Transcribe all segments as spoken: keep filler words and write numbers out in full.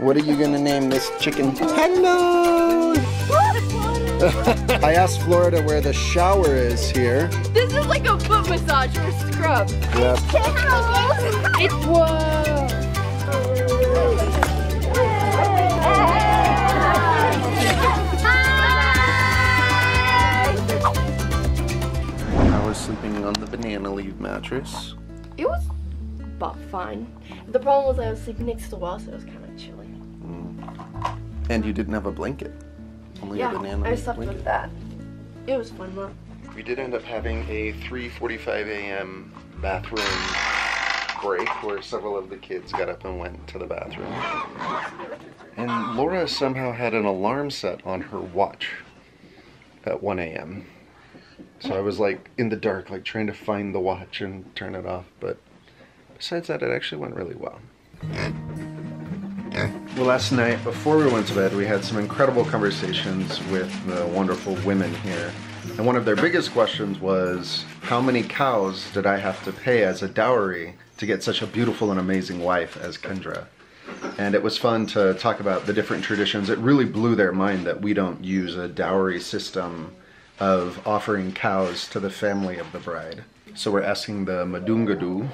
What are you gonna name this chicken? Hello! I asked Florida where the shower is here. This is like a foot massage for scrub. Yep. It's tickles! It's whoa! I was sleeping on the banana leaf mattress. It was but fine. The problem was I was sleeping next to the wall, so it was kind of chilly. Mm. And you didn't have a blanket. Only yeah, a banana I slept blanket. With that. It was fun though. We did end up having a three forty-five a m bathroom break where several of the kids got up and went to the bathroom. And Laura somehow had an alarm set on her watch at one a m So I was like in the dark, like trying to find the watch and turn it off, but besides that, it actually went really well. Well, last night, before we went to bed, we had some incredible conversations with the wonderful women here. And one of their biggest questions was, how many cows did I have to pay as a dowry to get such a beautiful and amazing wife as Kendra? And it was fun to talk about the different traditions. It really blew their mind that we don't use a dowry system of offering cows to the family of the bride. So we're asking the Madungadu,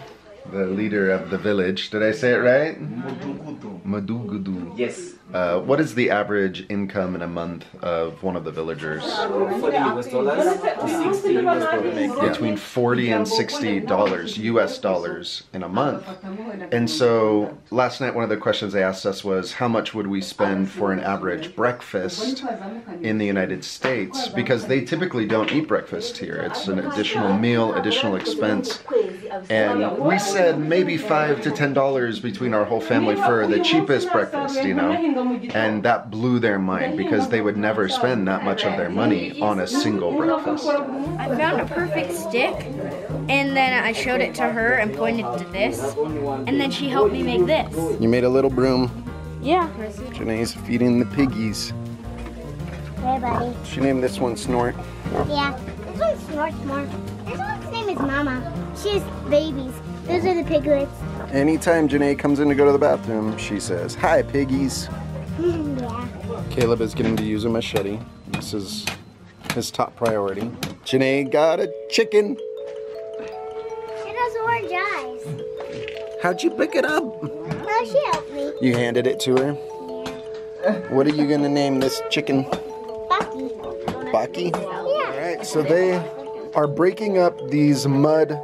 the leader of the village. Did I say it right? Mudugudu. Mudugudu. Yes. Uh, what is the average income in a month of one of the villagers? forty U S dollars to sixty U S dollars. Between forty and sixty dollars U S dollars in a month. And so last night one of the questions they asked us was, how much would we spend for an average breakfast in the United States? Because they typically don't eat breakfast here. It's an additional meal, additional expense. And we said maybe five to ten dollars between our whole family for the cheapest breakfast, you know? And that blew their mind because they would never spend that much of their money on a single breakfast. I found a perfect stick and then I showed it to her and pointed to this and then she helped me make this. You made a little broom. Yeah. Janae's feeding the piggies. Hey buddy. She named this one Snort. Yeah. This one snorts more. This one's name is Mama. She has babies. Those are the piglets. Anytime Janae comes in to go to the bathroom, she says, hi, piggies. Yeah. Caleb is getting to use a machete. This is his top priority. Janae got a chicken. It has orange eyes. How'd you pick it up? Well, she helped me. You handed it to her? Yeah. What are you going to name this chicken? Bucky. Bucky? Yeah. All right, so they are breaking up these mud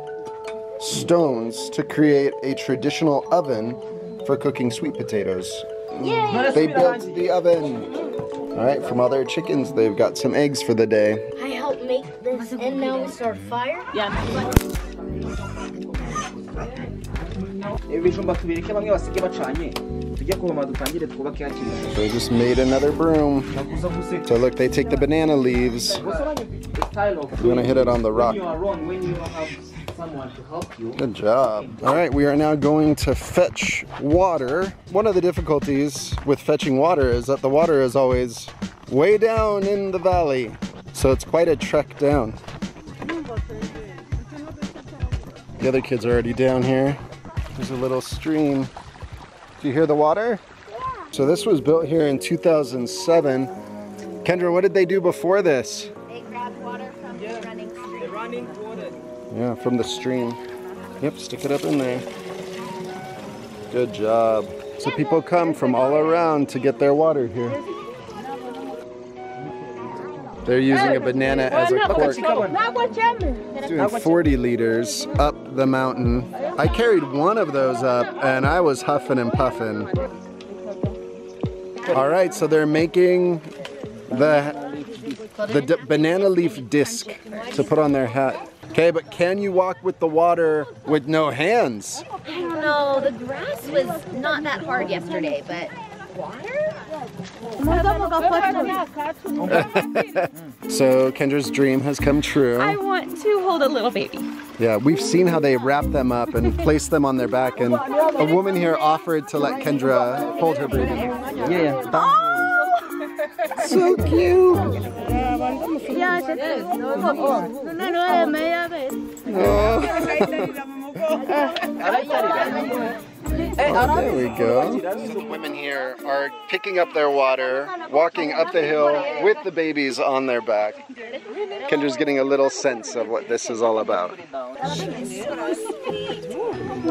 stones to create a traditional oven for cooking sweet potatoes. Yay! They built the oven. All right, from all their chickens, they've got some eggs for the day. I helped make this, and now we start fire. Yeah. They just made another broom. So look, they take the banana leaves. We're gonna hit it on the rock. Someone to help you. Good job. All right, we are now going to fetch water. One of the difficulties with fetching water is that the water is always way down in the valley. So it's quite a trek down. The other kids are already down here. There's a little stream. Do you hear the water? Yeah. So this was built here in two thousand seven. Kendra, what did they do before this? They grabbed water from the running stream. The running water. Yeah, from the stream. Yep, stick it up in there. Good job. So people come from all around to get their water here. They're using a banana as a cork. Doing forty liters up the mountain. I carried one of those up and I was huffing and puffing. All right, so they're making the, the banana leaf disc to put on their hat. Okay, but can you walk with the water with no hands? I don't know, the grass was not that hard yesterday, but water? So Kendra's dream has come true. I want to hold a little baby. Yeah, we've seen how they wrap them up and place them on their back, and a woman here offered to let Kendra hold her baby. Yeah. Oh! So cute! Oh. Oh, there we go. The women here are picking up their water, walking up the hill with the babies on their back. Kendra's getting a little sense of what this is all about.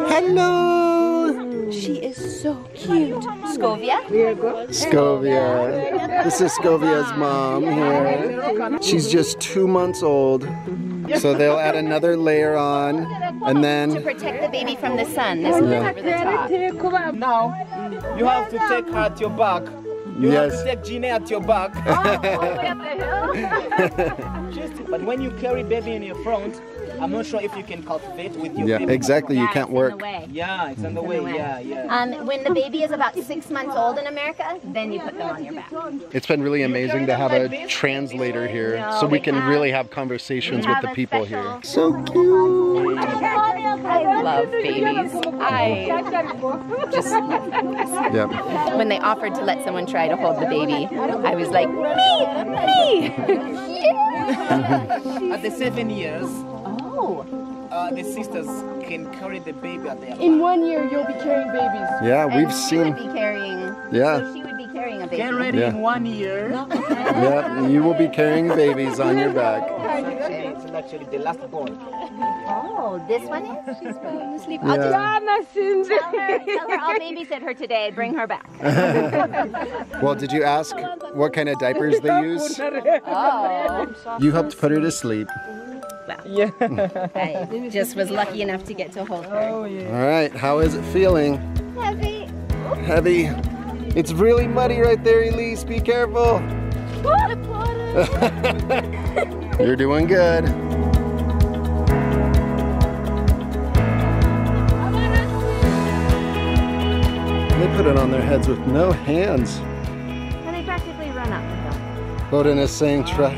Hello! She is so cute. Scovia? Scovia. This is Scovia's mom here. She's just two months old. So they'll add another layer on, and then to protect the baby from the sun. This yeah. over the top. Now you have to take her at your back. You yes. have to take Janae at your back. Oh, Just, but when you carry baby in your front, I'm not sure if you can cultivate with your yeah, baby. Exactly, you yeah, can't work. Yeah, it's on the way, yeah, yeah. Um, when the baby is about six months old in America, then you put them on your back. It's been really amazing to have a translator here, no, so we, we can have, really have conversations with the people here. So cute! I love babies. I just love babies. Yep. When they offered to let someone try to hold the baby, I was like, me, me! Yeah. At the seven years, Uh, the sisters can carry the baby at their In back. One year, you'll be carrying babies. Yeah, and we've seen. She would be carrying. Yeah. So she would be carrying a baby. Get ready yeah. in one year. Yeah, you will be carrying babies on your back. It's actually the last born. Oh, this one is? She's falling asleep. Yeah. Tell her, tell her I'll babysit her today. Bring her back. Well, did you ask what kind of diapers they use? Oh. You helped put her to sleep. Yeah. I just was lucky enough to get to hold her. Oh, yeah. All right, how is it feeling? Heavy. Oops. Heavy. It's really muddy right there, Elise. Be careful. You're doing good. They put it on their heads with no hands. And they practically run up with them. Loden is saying try.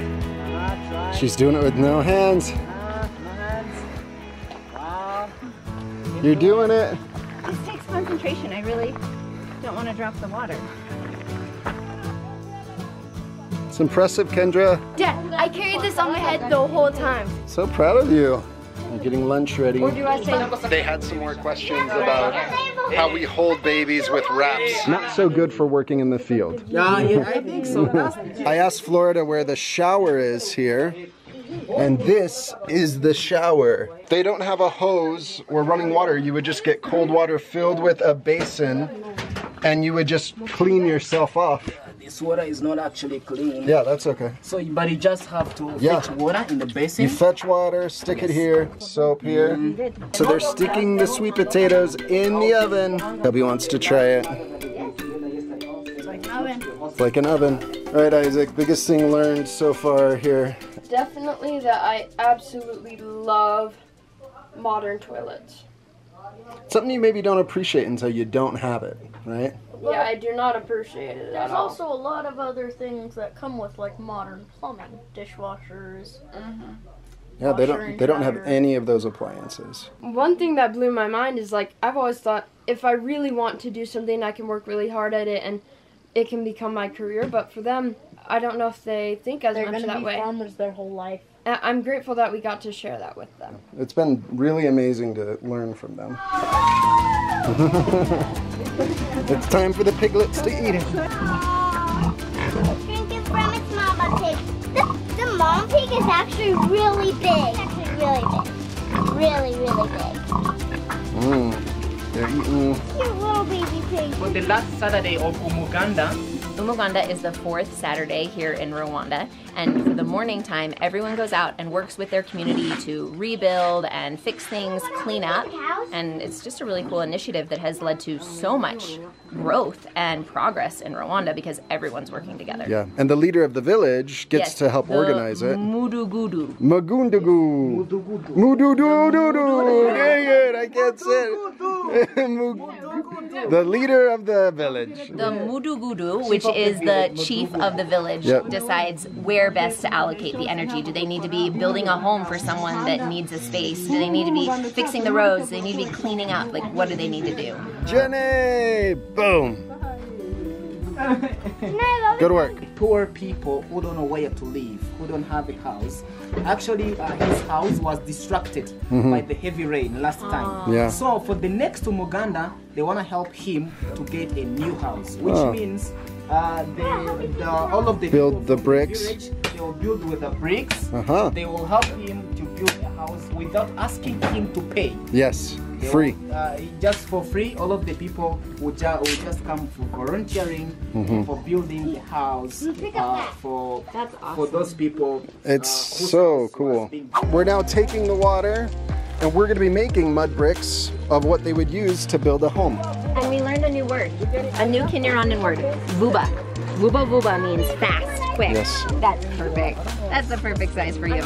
She's doing it with no hands. You're doing it. This takes concentration. I really don't want to drop the water. It's impressive, Kendra. Dad, I carried this on my head the whole time. So proud of you. I'm getting lunch ready. Or do I say they had some more questions about how we hold babies with wraps. Not so good for working in the field. Yeah, yeah, I think so. I asked Florida where the shower is here, and this is the shower. They don't have a hose or running water. You would just get cold water filled with a basin, and you would just clean yourself off. This water is not actually clean. Yeah, that's okay. So, but you just have to yeah. fetch water in the basin. You fetch wawater, stick yes. it here, soap here. Mm-hmm. So they're sticking the sweet potatoes in the oven. Toby wants to try it. It's like an oven. It's like an oven. All right, Isaac, biggest thing learned so far here? Definitely that I absolutely love modern toilets. Something you maybe don't appreciate until you don't have it, right? Yeah, I do not appreciate it. There's also a lot of other things that come with like modern plumbing, dishwashers. Mm-hmm. Yeah, they don't they don't have any of those appliances. One thing that blew my mind is like I've always thought if I really want to do something, I can work really hard at it and it can become my career. But for them, I don't know if they think as much that way. They're farmers their whole life. I'm grateful that we got to share that with them. It's been really amazing to learn from them. It's time for the piglets to eat it. Drink it from its mama pig. The, the mom pig is actually really big. Actually really big. Really, really big. Mm. They're eating. Cute little baby pig. Well, the last Saturday of Umuganda. Umuganda is the fourth Saturday here in Rwanda. And for the morning time, everyone goes out and works with their community to rebuild and fix things, clean up. And it's just a really cool initiative that has led to so much growth and progress in Rwanda because everyone's working together. Yeah, and the leader of the village gets yes, to help organize it. Mudugudu. Magundugu. Mudugudu. Mudududu. Dang it, I can't say it. The leader of the village. The Mudugudu, which is the chief of the village, yep. decides where best to allocate the energy. Do they need to be building a home for someone that needs a space? Do they need to be fixing the roads? Do they need to be cleaning up? Like, what do they need to do? Janae! Boom! Good work. Poor people who don't know where to live, who don't have a house. Actually, uh, his house was distracted mm-hmm. by the heavy rain last time. Yeah. So for the next Umuganda, they want to help him to get a new house, which oh. means uh, they, the, all of the build the bricks. The village, they will build with the bricks. Uh-huh. They will help him to build a house without asking him to pay. Yes. Free. Uh, just for free, all of the people would ju will just come for volunteering, mm-hmm. for building the house, uh, for, awesome. for those people. It's uh, so cool. We're now taking the water and we're going to be making mud bricks of what they would use to build a home. And we learned a new word, a new Kinyarwandan word, Vuba. Vuba Vuba means fast, quick. Yes. That's perfect. That's the perfect size for you.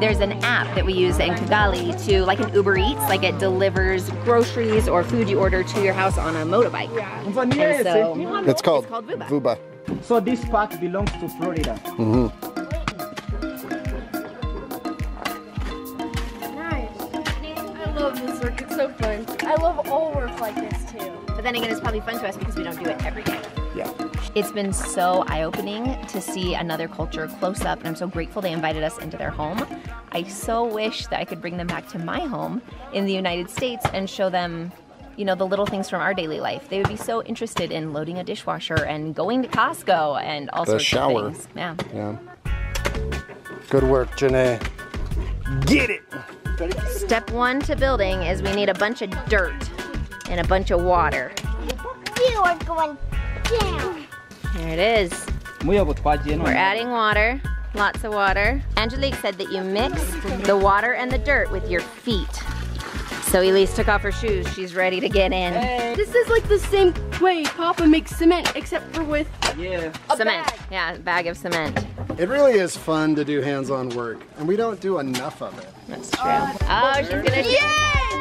There's an app that we use in Kigali to, like an Uber Eats, like it delivers groceries or food you order to your house on a motorbike. And so it's called, it's called Vuba. Vuba. So this park belongs to Florida. Mm-hmm. It's so fun. I love all work like this too. But then again, it's probably fun to us because we don't do it every day. Yeah. It's been so eye-opening to see another culture close up, and I'm so grateful they invited us into their home. I so wish that I could bring them back to my home in the United States and show them, you know, the little things from our daily life. They would be so interested in loading a dishwasher and going to Costco and all the sorts shower. of things. Yeah. Yeah. Good work, Janae. Get it. Step one to building is we need a bunch of dirt and a bunch of water. You are going down. Here it is. We're adding water, lots of water. Angelique said that you mix the water and the dirt with your feet. So Elise took off her shoes. She's ready to get in. Hey. This is like the same way Papa makes cement, except for with yeah. a cement. Bag. Yeah, a bag of cement. It really is fun to do hands-on work, and we don't do enough of it. That's true. Uh, oh, she's gonna do it.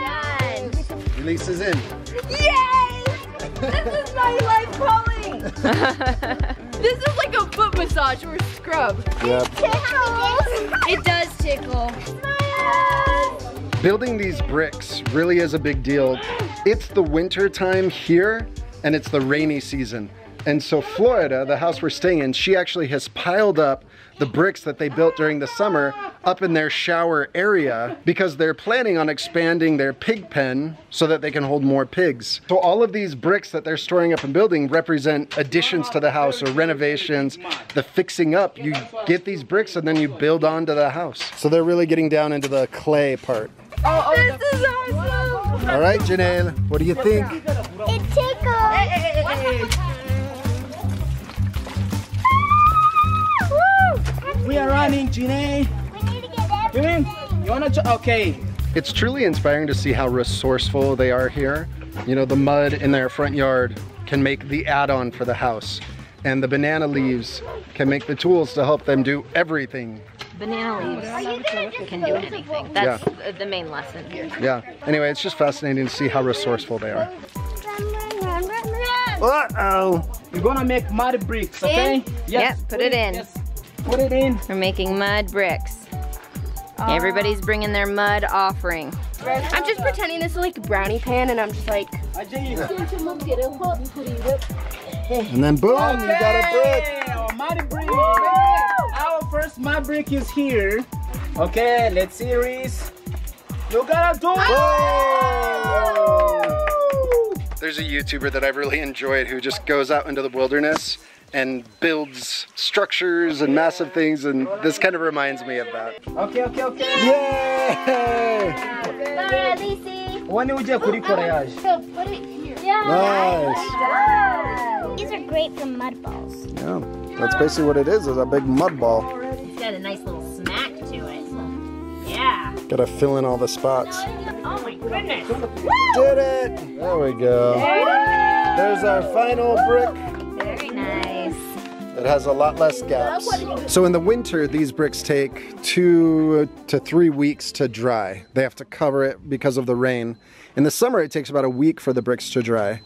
Done. Elise is in. Yay! This is my life calling. This is like a foot massage or a scrub. Yep. It tickles. It does tickle. Smile. Building these bricks really is a big deal. It's the winter time here, and it's the rainy season. And so Florida, the house we're staying in, she actually has piled up the bricks that they built during the summer up in their shower area because they're planning on expanding their pig pen so that they can hold more pigs. So all of these bricks that they're storing up and building represent additions to the house or renovations, the fixing up. You get these bricks and then you build onto the house. So they're really getting down into the clay part. Oh, oh, this is awesome! All right, Janae, what do you think? It tickles! We are running, Janae. We need to get everything. You wanna ch okay. It's truly inspiring to see how resourceful they are here. You know, the mud in their front yard can make the add-on for the house. And the banana leaves can make the tools to help them do everything. Banana leaves are you gonna can do anything. That's yeah. the main lesson here. Yeah. Anyway, it's just fascinating to see how resourceful they are. Uh-oh. You're gonna make mud bricks, okay? In? Yes, yes, put please. it in. Yes. Put it in. We're making mud bricks. Uh, Everybody's bringing their mud offering. I'm just pretending this is like a brownie pan, and I'm just like. And then boom, okay. You got a brick. Our mud brick. Our first mud brick is here. Okay, let's see, Reese. You gotta do it. Oh. There's a YouTuber that I've really enjoyed who just goes out into the wilderness and builds structures and massive things, and this kind of reminds me of that. Okay, okay, okay. Yay! One would you put it here? Nice. These are great for mud balls. Yeah, that's basically what it is, is a big mud ball. It's got a nice little smack to it. Yeah. Gotta fill in all the spots. Oh my goodness. Did it! There we go. There's our final brick. Very nice. It has a lot less gaps. So in the winter, these bricks take two to three weeks to dry. They have to cover it because of the rain. In the summer, it takes about a week for the bricks to dry.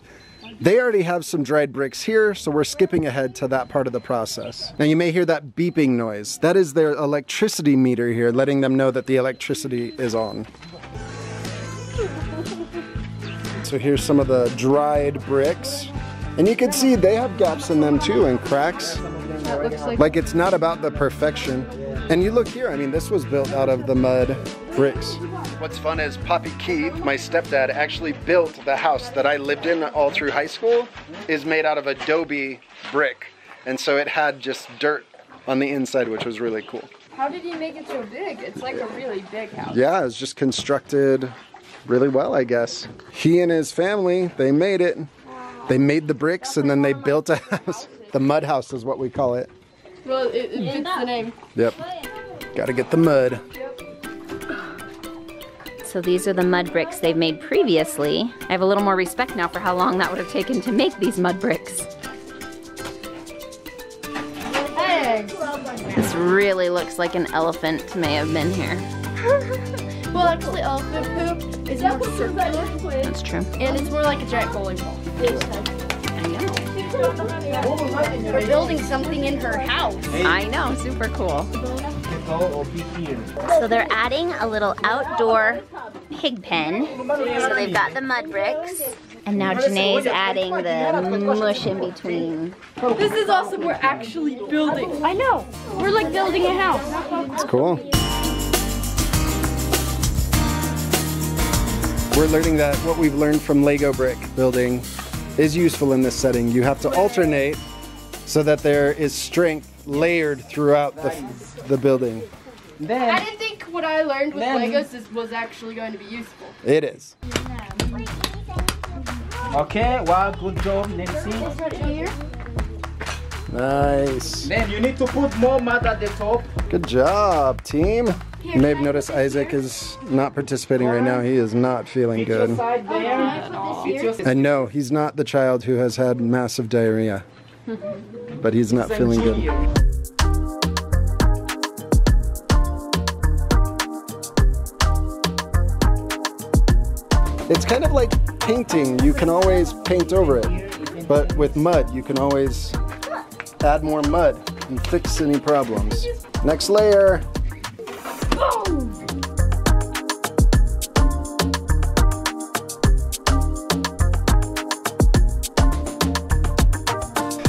They already have some dried bricks here, so we're skipping ahead to that part of the process. Now you may hear that beeping noise. That is their electricity meter here, letting them know that the electricity is on. So here's some of the dried bricks. And you can see they have gaps in them too and cracks. Like, like it's not about the perfection. And you look here, I mean, this was built out of the mud bricks. What's fun is Poppy Keith, my stepdad, actually built the house that I lived in all through high school, is made out of adobe brick. And so it had just dirt on the inside, which was really cool. How did you make it so big? It's like a really big house. Yeah, it's just constructed really well, I guess. He and his family, they made it. They made the bricks and then they built a house. The mud house is what we call it. Well, it, it fits the name. Yep. Gotta get the mud. So these are the mud bricks they've made previously. I have a little more respect now for how long that would have taken to make these mud bricks. Hey. This really looks like an elephant may have been here. Well, actually, elephant poop is that more circular. That's true. And it's more like a giant bowling ball. I know. We're building something in her house. I know, super cool. So they're adding a little outdoor pig pen. So they've got the mud bricks. And now Janae's adding the mush in between. This is awesome, we're actually building. I know, we're like building a house. It's cool. We're learning that what we've learned from Lego brick building is useful in this setting. You have to alternate so that there is strength layered throughout the, the building. I didn't think what I learned with Legos is, was actually going to be useful. It is. Okay, well, good job, Nancy. Nice. Then you need to put more mud at the top. Good job, team. You may have noticed Isaac is not participating right now. He is not feeling good. I know, he's not the child who has had massive diarrhea. But he's not feeling good. It's kind of like painting. You can always paint over it. But with mud, you can always add more mud and fix any problems. Next layer.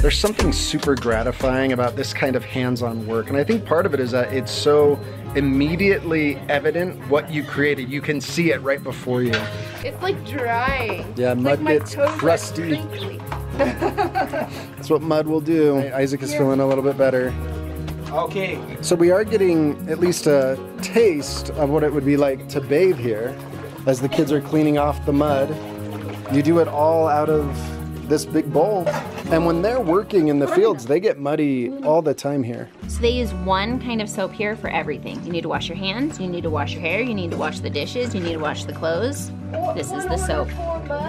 There's something super gratifying about this kind of hands-on work, and I think part of it is that it's so immediately evident what you created. You can see it right before you. It's like drying. Yeah, mud like gets crusty. That's what mud will do. Isaac is yeah. feeling a little bit better. Okay. So we are getting at least a taste of what it would be like to bathe here as the kids are cleaning off the mud. You do it all out of this big bowl. And when they're working in the fields, they get muddy all the time here. So they use one kind of soap here for everything. You need to wash your hands, you need to wash your hair, you need to wash the dishes, you need to wash the clothes. This is the soap.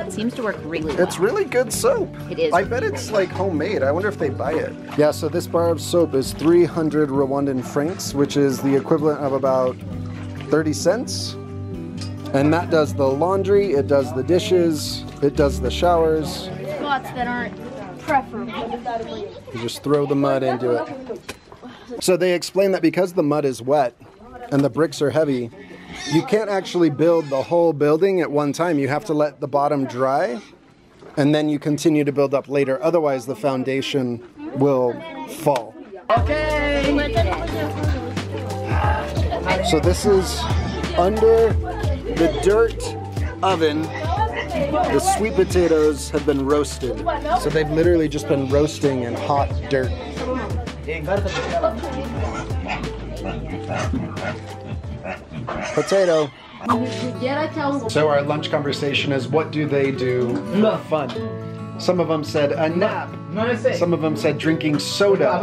It seems to work really well. It's really good soap. It is. I bet it's like homemade. I wonder if they buy it. Yeah, so this bar of soap is three hundred Rwandan francs, which is the equivalent of about thirty cents. And that does the laundry, it does the dishes, it does the showers. Spots that aren't preferable. You just throw the mud into it. So they explain that because the mud is wet and the bricks are heavy, you can't actually build the whole building at one time. You have to let the bottom dry and then you continue to build up later. Otherwise the foundation will fall. Okay. So this is under the dirt oven. The sweet potatoes have been roasted. So they've literally just been roasting in hot dirt. Potato. So our lunch conversation is, what do they do for fun? Some of them said a nap. Some of them said drinking soda.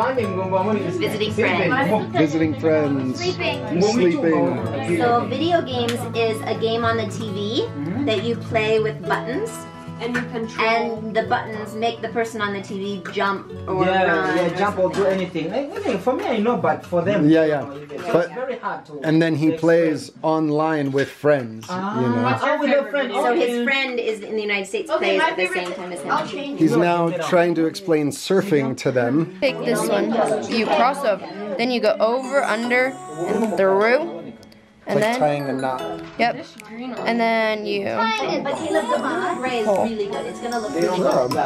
Visiting friends. Visiting friends. Sleeping. Sleeping. So video games is a game on the T V that you play with buttons, and you control. And the buttons make the person on the T V jump or yeah, run. Yeah, jump or do anything. Like, for me, I know, but for them, yeah, yeah. So but, it's very hard to. And then he plays friends. online with friends. Ah, you know? Friend? So okay. his friend is in the United States, okay, plays at the same time as him. He's now trying to explain surfing to them. Pick this one. You cross up, then you go over, under, and through. And like then, tying a knot. Yep. And then you. But Caleb, the blue gray is really good. It's gonna look really good.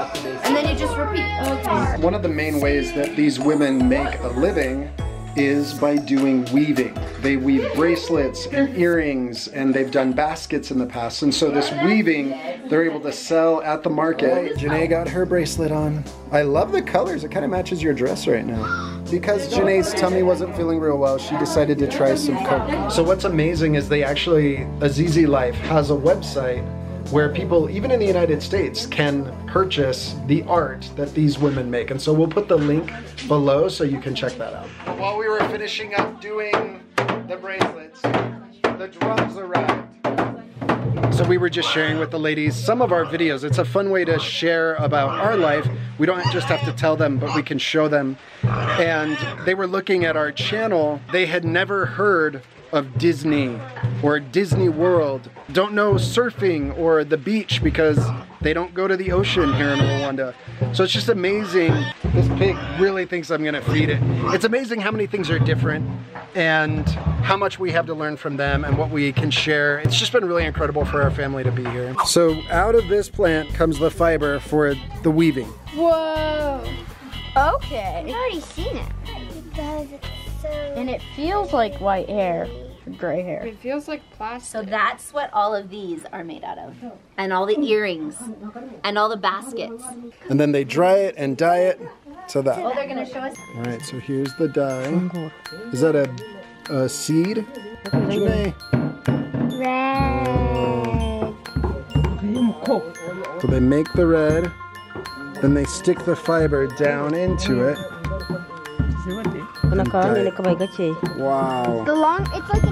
And then you just repeat. Okay. One of the main ways that these women make a living is by doing weaving. They weave bracelets and earrings, and they've done baskets in the past. And so this weaving, they're able to sell at the market. Janae got her bracelet on. I love the colors. It kind of matches your dress right now. Because Janae's tummy wasn't feeling real well, she decided to try some coke. So what's amazing is they actually, Azizi Life has a website where people, even in the United States, can purchase the art that these women make. And so we'll put the link below so you can check that out. While we were finishing up doing the bracelets, the drums arrived. So we were just sharing with the ladies some of our videos. It's a fun way to share about our life. We don't just have to tell them, but we can show them. And they were looking at our channel. They had never heard of Disney or Disney World, don't know surfing or the beach because they don't go to the ocean here in Rwanda. So it's just amazing. This pig really thinks I'm gonna feed it. It's amazing how many things are different and how much we have to learn from them and what we can share. It's just been really incredible for our family to be here. So out of this plant comes the fiber for the weaving. Whoa. Okay. I've already seen it. Because it's so... And it feels like white hair, gray hair. It feels like plastic. So that's what all of these are made out of. And all the earrings. And all the baskets. And then they dry it and dye it to that. Oh, they're gonna show us. All right, so here's the dye. Is that a, a seed? Janae. Red. So they make the red. Then they stick the fiber down into it. Wow. The long, it's like a...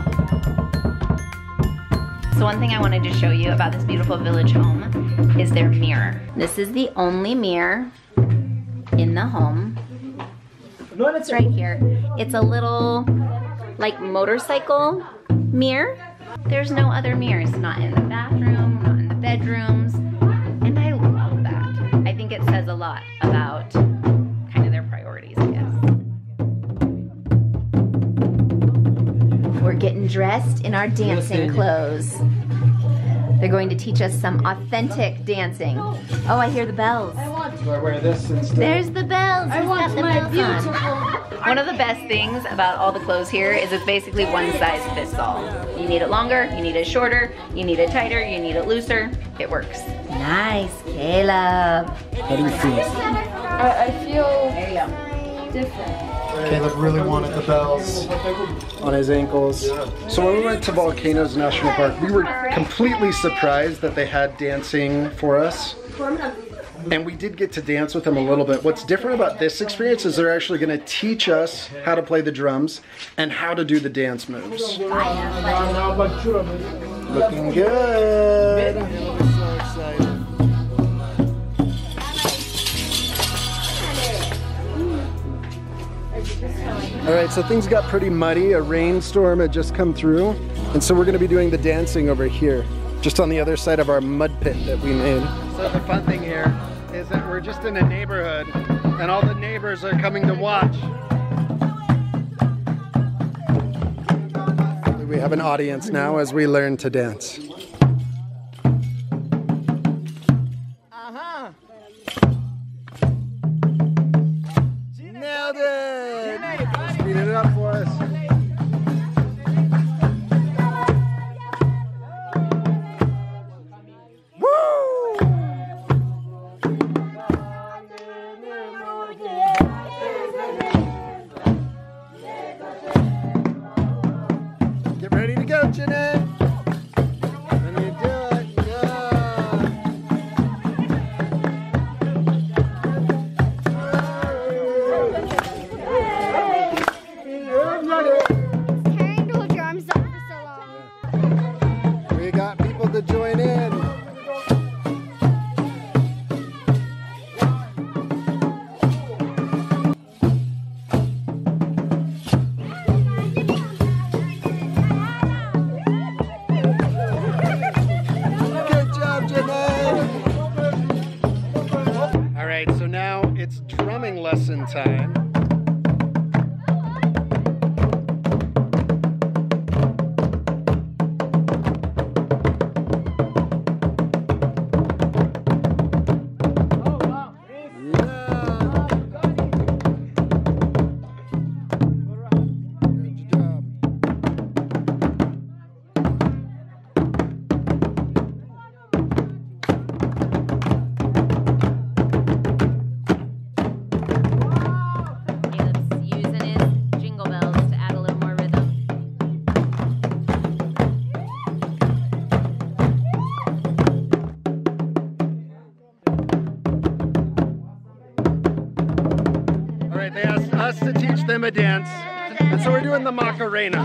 So one thing I wanted to show you about this beautiful village home is their mirror. This is the only mirror in the home. It's right here. It's a little, like, motorcycle mirror. There's no other mirrors. Not in the bathroom, not in the bedrooms. It says a lot about kind of their priorities, I guess. We're getting dressed in our dancing clothes. They're going to teach us some authentic dancing. Oh, I hear the bells. I want to. Do I wear this instead? There's the bells. I want my beautiful. One of the best things about all the clothes here is it's basically one size fits all. You need it longer, you need it shorter, you need it tighter, you need it looser. It works. Nice, Caleb. How do you feel? I, I feel there you go. Different. Caleb really wanted the bells on his ankles. So when we went to Volcanoes National Park, we were completely surprised that they had dancing for us. And we did get to dance with them a little bit. What's different about this experience is they're actually going to teach us how to play the drums and how to do the dance moves. Looking good. All right, so things got pretty muddy. A rainstorm had just come through. And so we're gonna be doing the dancing over here, just on the other side of our mud pit that we made. So the fun thing here is that we're just in a neighborhood and all the neighbors are coming to watch. We have an audience now as we learn to dance. Time. All right, they asked us to teach them a dance, and so we're doing the Macarena.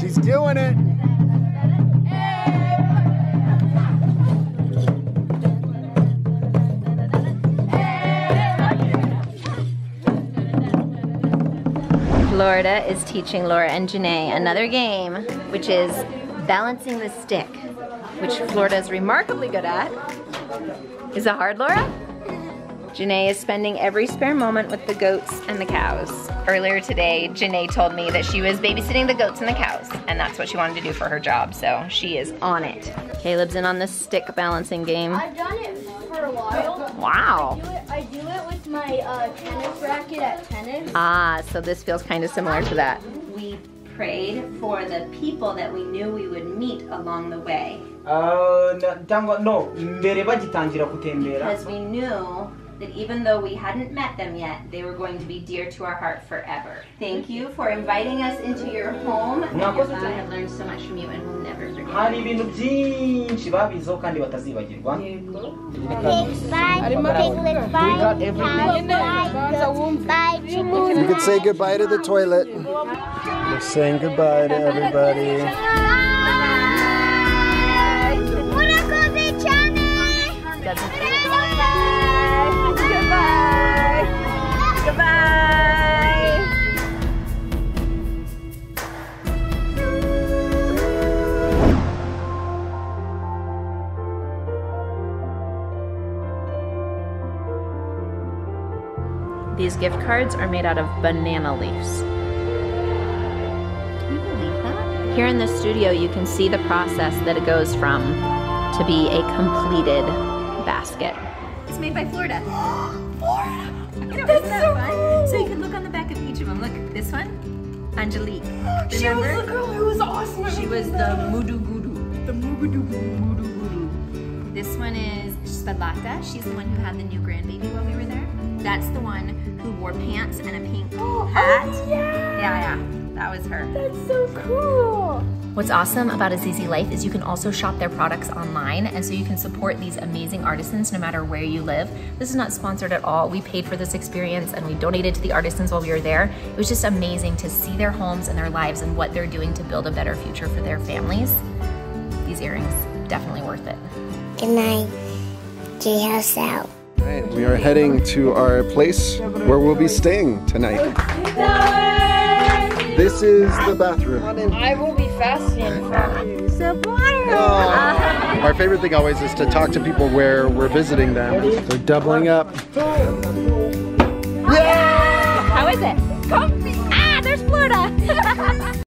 She's doing it. Florida is teaching Laura and Janae another game, which is balancing the stick, which Florida is remarkably good at. Is it hard, Laura? Janae is spending every spare moment with the goats and the cows. Earlier today, Janae told me that she was babysitting the goats and the cows, and that's what she wanted to do for her job, so she is on it. Caleb's in on the stick balancing game. I've done it for a while. Wow. I do it, I do it with my uh, tennis racket at tennis. Ah, so this feels kind of similar to that. We prayed for the people that we knew we would meet along the way. Uh, no, because we knew that even though we hadn't met them yet, they were going to be dear to our heart forever. Thank you for inviting us into your home. And I have learned so much from you and will never forget. You can say goodbye to the toilet. We're saying goodbye to everybody. These gift cards are made out of banana leaves. Can you believe that? Here in the studio, you can see the process that it goes from to be a completed basket. It's made by Florida. Florida! You know, that's that so fun? Cool. So you can look on the back of each of them. Look, this one, Angelique. Remember? She was the girl who was awesome. She was the Mudugudu. The Mudugudu. This one is Spadlata. She's the one who had the new grandbaby while we were there. That's the one who wore pants and a pink oh, hat. Oh, yeah. yeah, yeah, that was her. That's so cool. What's awesome about Azizi Life is you can also shop their products online, and so you can support these amazing artisans no matter where you live. This is not sponsored at all. We paid for this experience and we donated to the artisans while we were there. It was just amazing to see their homes and their lives and what they're doing to build a better future for their families. These earrings, definitely worth it. Good night, J House out. Right, we are heading to our place where we'll be staying tonight. This is the bathroom. I will be fasting from Sapporo. Our favorite thing always is to talk to people where we're visiting them. They're doubling up. Yeah! How is it? Comfy. Ah, there's Florida.